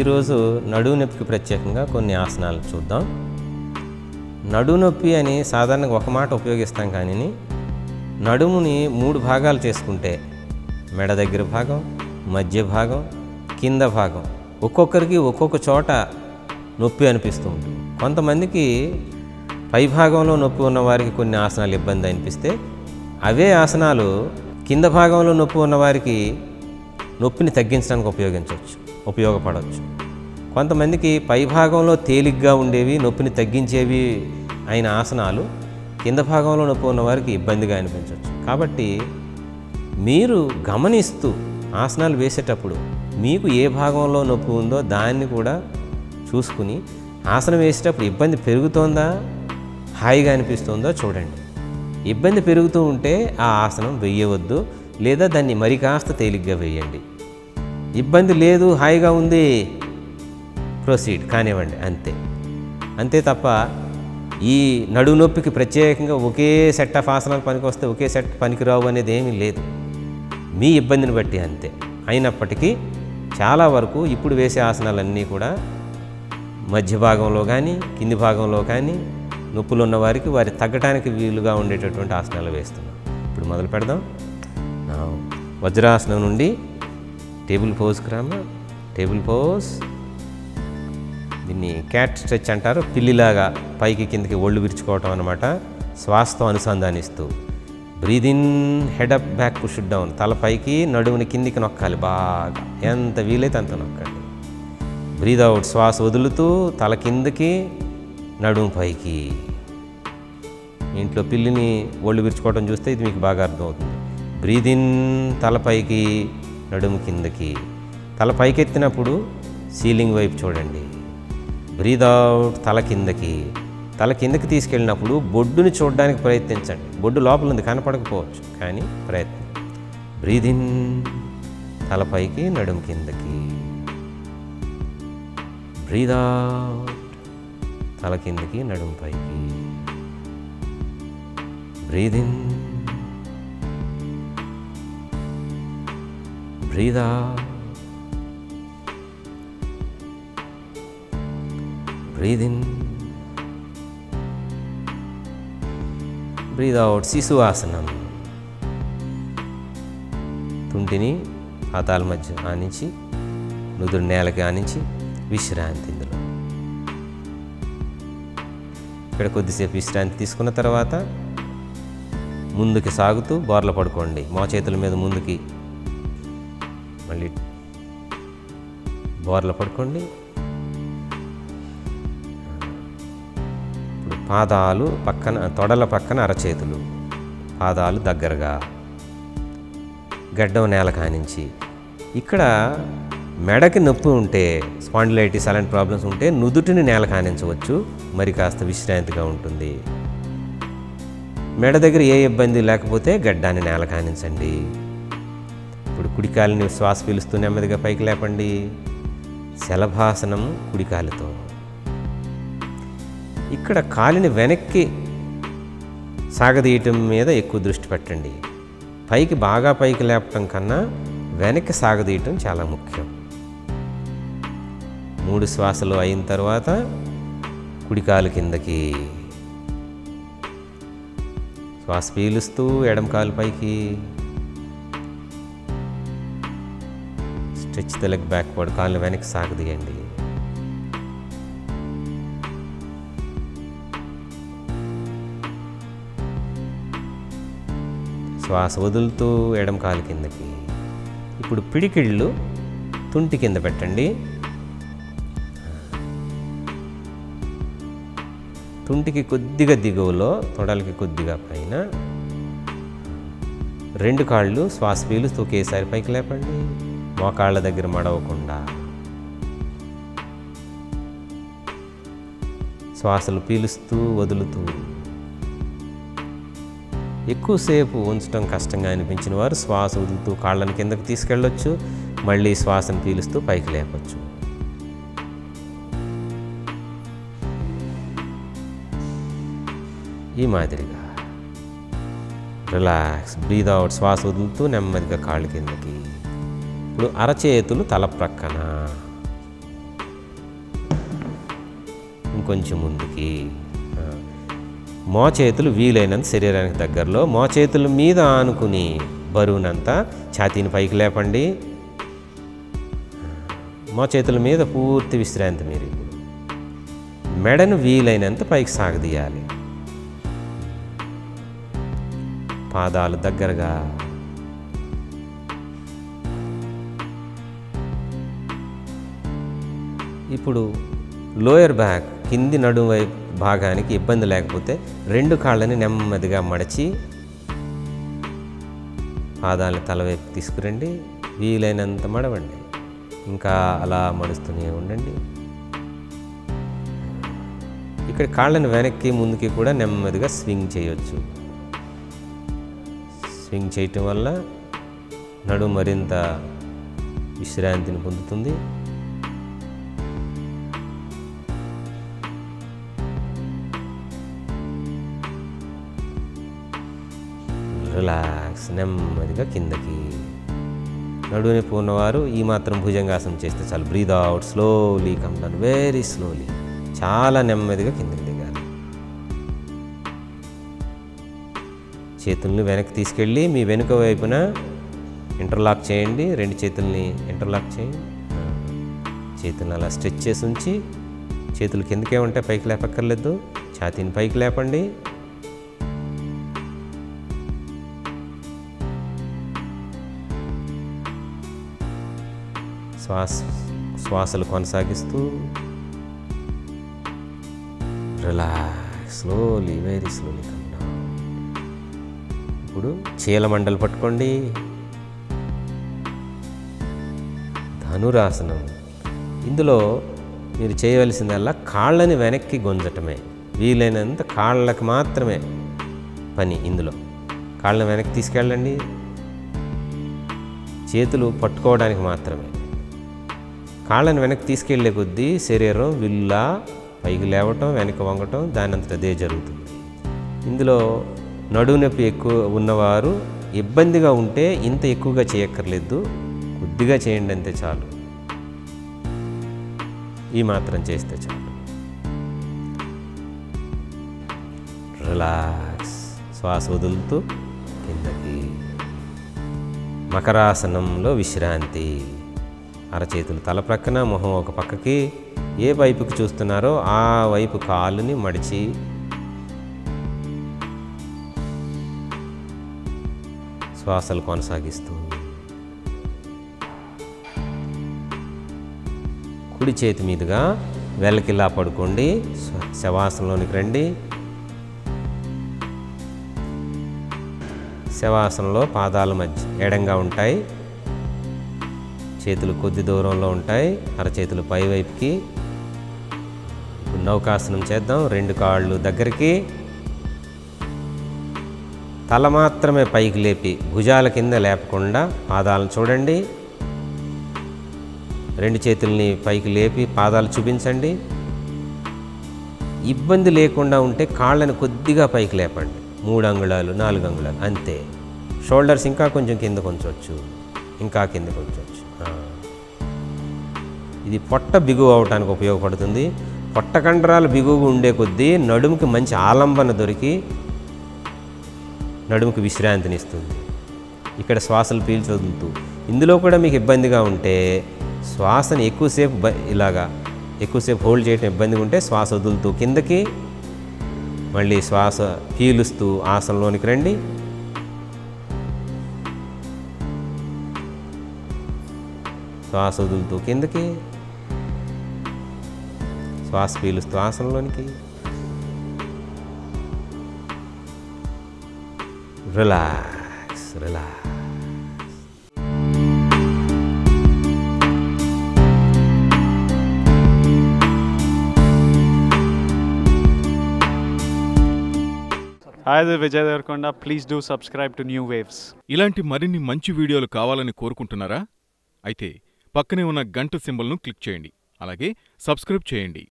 ఈరోజు నడుము నొప్పికి ప్రత్యేకంగా కొన్ని ఆసనాలు చూద్దాం. నడుము నొప్పి అని సాధారణంగా ఒక మాట ఉపయోగిస్తాం, కానీ నడుముని మూడు భాగాలు చేసుకుంటే మెడ దగ్గర భాగం, మధ్య భాగం, కింద భాగం ఒక్కొక్కరికి ఒక్కొక్క చోట నొప్పి అనిపిస్తూ ఉంటుంది. కొంతమందికి పైభాగంలో నొప్పి ఉన్నవారికి కొన్ని ఆసనాలు ఇబ్బంది అనిపిస్తే, అవే ఆసనాలు కింద భాగంలో నొప్పి ఉన్నవారికి నొప్పిని తగ్గించడానికి ఉపయోగపడవచ్చు. కొంతమందికి పైభాగంలో తేలిగ్గా ఉండేవి నొప్పిని తగ్గించేవి అయిన ఆసనాలు కింద భాగంలో నొప్పి ఉన్నవారికి ఇబ్బందిగా అనిపించవచ్చు. కాబట్టి మీరు గమనిస్తూ ఆసనాలు వేసేటప్పుడు మీకు ఏ భాగంలో నొప్పి ఉందో దాన్ని కూడా చూసుకుని ఆసనం వేసేటప్పుడు ఇబ్బంది పెరుగుతోందా, హాయిగా అనిపిస్తుందో చూడండి. ఇబ్బంది పెరుగుతూ ఉంటే ఆ ఆసనం వేయవద్దు, లేదా దాన్ని మరి కాస్త తేలిగ్గా వేయండి. ఇబ్బంది లేదు, హాయిగా ఉంది, ప్రొసీడ్ కానివ్వండి, అంతే తప్ప ఈ నడుము నొప్పికి ప్రత్యేకంగా ఒకే సెట్ ఆఫ్ ఆసనాలు పనికొస్తే ఒకే సెట్ పనికిరావు అనేది ఏమీ లేదు, మీ ఇబ్బందిని బట్టి అంతే. అయినప్పటికీ చాలా వరకు ఇప్పుడు వేసే ఆసనాలన్నీ కూడా మధ్య భాగంలో కానీ కింది భాగంలో కానీ నొప్పులు ఉన్నవారికి వారి తగ్గటానికి వీలుగా ఉండేటటువంటి ఆసనాలు వేస్తున్నాం. ఇప్పుడు మొదలు పెడదాం. వజ్రాసనం నుండి టేబుల్ పోజ్కి రామ. టేబుల్ పోజ్, దీన్ని క్యాట్ స్ట్రెచ్ అంటారు. పిల్లిలాగా పైకి కిందకి ఒళ్ళు విరుచుకోవటం అన్నమాట, శ్వాసతో అనుసంధానిస్తూ. Breathe in, head up, back pushed down. తల పైకి, నడుముని కిందికి నొక్కాలి బాగా, ఎంత వీలైతే అంత నొక్కండి. బ్రీద్ అవుట్, శ్వాస వదులుతూ తల కిందకి నడుము పైకి. ఇంట్లో పిల్లిని ఒళ్ళు విరుచుకోవడం చూస్తే ఇది మీకు బాగా అర్థమవుతుంది. బ్రీద్ ఇన్, తలపైకి, నడుము కిందకి. తల పైకెత్తినప్పుడు సీలింగ్ వైపు చూడండి. బ్రీద్ అవుట్, తల కిందకి. తల కిందకి తీసుకెళ్ళినప్పుడు బొడ్డుని చూడడానికి ప్రయత్నించండి. బొడ్డు లోపల ఉంది, కనపడకపోవచ్చు, కానీ ప్రయత్నం. బ్రీద్ ఇన్, తలపైకి, నడుము కిందకి. బ్రీద్ అవుట్, తల కిందకి, నడుము పైకి. Breathe in, breathe out, breathe in, breathe out. శిశువాసనం, తుంటిని పాతాల మధ్య ఆనించి, నుదురు నేలకి ఆనించి, విశ్రాంతి. ఇందులో ఇక్కడ కొద్దిసేపు విశ్రాంతి తీసుకున్న తర్వాత ముందుకి సాగుతూ బోర్ల పడుకోండి. మోచేతుల మీద ముందుకి మళ్ళీ బోర్ల పడుకోండి. ఇప్పుడు పాదాలు పక్కన, తొడల పక్కన అరచేతులు, పాదాలు దగ్గరగా, గడ్డం నేల కానించి. ఇక్కడ మెడకి నొప్పి ఉంటే, స్పాండిలైటిస్ అలాంటి ప్రాబ్లమ్స్ ఉంటే నుదుటిని నేల కానించవచ్చు, మరి కాస్త విశ్రాంతిగా ఉంటుంది. మెడ దగ్గర ఏ ఇబ్బంది లేకపోతే గడ్డాన్ని నేల కానించండి. ఇప్పుడు కుడికాలిని శ్వాస పీలుస్తూ నెమ్మదిగా పైకి లేపండి. శలభాసనం, కుడికాలితో. ఇక్కడ కాలిని వెనక్కి సాగదీయటం మీద ఎక్కువ దృష్టి పెట్టండి. పైకి, బాగా పైకి లేపటం కన్నా వెనక్కి సాగదీయటం చాలా ముఖ్యం. 3 శ్వాసలు అయిన తర్వాత కుడికాలు కిందకి, శ్వాస పీలుస్తూ ఎడమ కాలు పైకి. స్ట్రెచ్ ద లెగ్ బ్యాక్వర్డ్, కాళ్ళు వెనక్కి సాగదీయండి. శ్వాస వదులుతూ ఎడమ కాలు కిందకి. ఇప్పుడు పిడికిళ్ళు తుంటి కింద పెట్టండి. తుంటికి కొద్దిగా దిగువలో, తొడలకి కొద్దిగా పైన. 2 కాళ్ళు శ్వాస పీలుస్తూ ఒకేసారి పైకి లేపండి. మోకాళ్ళ దగ్గర మడవకుండా శ్వాసలు పీలుస్తూ వదులుతూ. ఎక్కువసేపు ఉంచడం కష్టంగా అనిపించిన వారు శ్వాస వదులుతూ కాళ్ళను కిందకు తీసుకెళ్ళొచ్చు, మళ్ళీ శ్వాసను పీలుస్తూ పైకి లేపచ్చు. ఈ మాదిరిగా రిలాక్స్. బ్రీద్ అవుట్, శ్వాస వదులుతూ నెమ్మదిగా కాళ్ళు కిందకి. ఇప్పుడు అరచేతులు తల ప్రక్కన, కొంచెం ముందుకి, మోచేతులు వీలైనంత శరీరానికి దగ్గరలో, మోచేతుల మీద ఆనుకుని బరువునంతా ఛాతీని పైకి లేపండి. మోచేతుల మీద పూర్తి విశ్రాంతి. మీరు మెడను వీలైనంత పైకి సాగదీయాలి. పాదాలు దగ్గరగా, ఇప్పుడు లోయర్ బ్యాక్ కింది నడుము వైపు భాగానికి ఇబ్బంది లేకపోతే రెండు కాళ్ళని నెమ్మదిగా మడచి పాదాలను తలవైపు తీసుకురండి. వీలైనంత మడవండి, ఇంకా అలా మడుస్తూనే ఉండండి. ఇక్కడ కాళ్ళని వెనక్కి ముందుకి కూడా నెమ్మదిగా స్వింగ్ చేయొచ్చు. స్వింగ్ చేయటం వల్ల నడుము మరింత విశ్రాంతిని పొందుతుంది. రిలాక్స్, నెమ్మదిగా కిందకి. నడువుని పూర్ణవారు ఈ మాత్రం భుజంగాసనం చేస్తే చాలు. Breathe out slowly, come down very slowly. చాలా నెమ్మదిగా కిందకి దిగాలి. చేతుల్ని వెనక్కి తీసుకెళ్ళి మీ వెనుక వైపున ఇంటర్లాక్ చేయండి. రెండు చేతుల్ని ఇంటర్లాక్ చేయండి. చేతులను అలా స్ట్రెచ్ చేసి ఉంచి చేతులు కిందకే ఉంటే పైకి లేపక్కర్లేదు. ఛాతీని పైకి లేపండి. శ్వాసలు కొనసాగిస్తూ relax, slowly very slowly come down. ఇప్పుడు చీలమండలు పట్టుకోండి. ధనురాసనం. ఇందులో మీరు చేయవలసిందల్లా కాళ్ళని వెనక్కి గుంజటమే. వీలైనంత కాళ్ళకి మాత్రమే పని. ఇందులో కాళ్ళని వెనక్కి తీసుకెళ్ళండి, చేతులు పట్టుకోవడానికి మాత్రమే. కాళ్ళని వెనక్కి తీసుకెళ్లే కొద్దీ శరీరం విల్లా పైకి లేవటం, వెనక వంగటం దాని అంతట అదే జరుగుతుంది. ఇందులో నడుము నొప్పి ఎక్కువ ఉన్నవారు ఇబ్బందిగా ఉంటే ఇంత ఎక్కువగా చేయక్కర్లేదు, కొద్దిగా చేయండి అంతే చాలు. ఈ మాత్రం చేస్తే చాలు. రిలాక్స్, శ్వాస వదులుతూ కిందకి. మకరాసనంలో విశ్రాంతి. అరచేతులు తల ప్రక్కన, మొహం ఒక పక్కకి. ఏ వైపుకి చూస్తున్నారో ఆ వైపు కాలుని మడిచి శ్వాసలు కొనసాగిస్తూ కుడి చేతి మీదుగా వెలకిలా పడుకోండి. శవాసనంలోనికి రండి. శవాసనంలో పాదాల మధ్య ఎడంగా ఉంటాయి, చేతులు కొద్ది దూరంలో ఉంటాయి, అరచేతులు పైవైపుకి. నౌకాసనం చేద్దాం. రెండు కాళ్ళు దగ్గరికి, తల మాత్రమే పైకి లేపి భుజాల కింద లేపకుండా పాదాలను చూడండి. రెండు చేతుల్ని పైకి లేపి పాదాలు చూపించండి. ఇబ్బంది లేకుండా ఉంటే కాళ్ళని కొద్దిగా పైకి లేపండి. 3 అంగుళాలు, 4 అంగుళాలు అంతే. షోల్డర్స్ ఇంకా కొంచెం కిందకు ఉంచవచ్చు, ఇంకా కిందకు ఉంచవచ్చు. ఇది పొట్ట బిగువ అవటానికి ఉపయోగపడుతుంది. పొట్ట కండరాలు బిగువుగా ఉండే కొద్దీ నడుముకి మంచి ఆలంబన దొరికి నడుముకి విశ్రాంతినిస్తుంది. ఇక్కడ శ్వాసలు పీల్చొదులుతూ, ఇందులో కూడా మీకు ఇబ్బందిగా ఉంటే శ్వాసను ఎక్కువసేపు హోల్డ్ చేయడం ఇబ్బందిగా ఉంటే శ్వాస వదులుతూ కిందకి, మళ్ళీ శ్వాస పీలుస్తూ ఆసనంలోనికి రండి. శ్వాస వదులుతూ కిందకి, శ్వాస పీలుస్తూ ఆసనంలోనికి. Relax, relax. Hi, this is Vijay Devarkonda. Please do subscribe to New Waves. ఇలాంటి మరిన్ని మంచి వీడియోలు కావాలని కోరుకుంటున్నారా? అయితే పక్కనే ఉన్న గంట సింబల్ను క్లిక్ చేయండి, అలాగే సబ్స్క్రైబ్ చేయండి.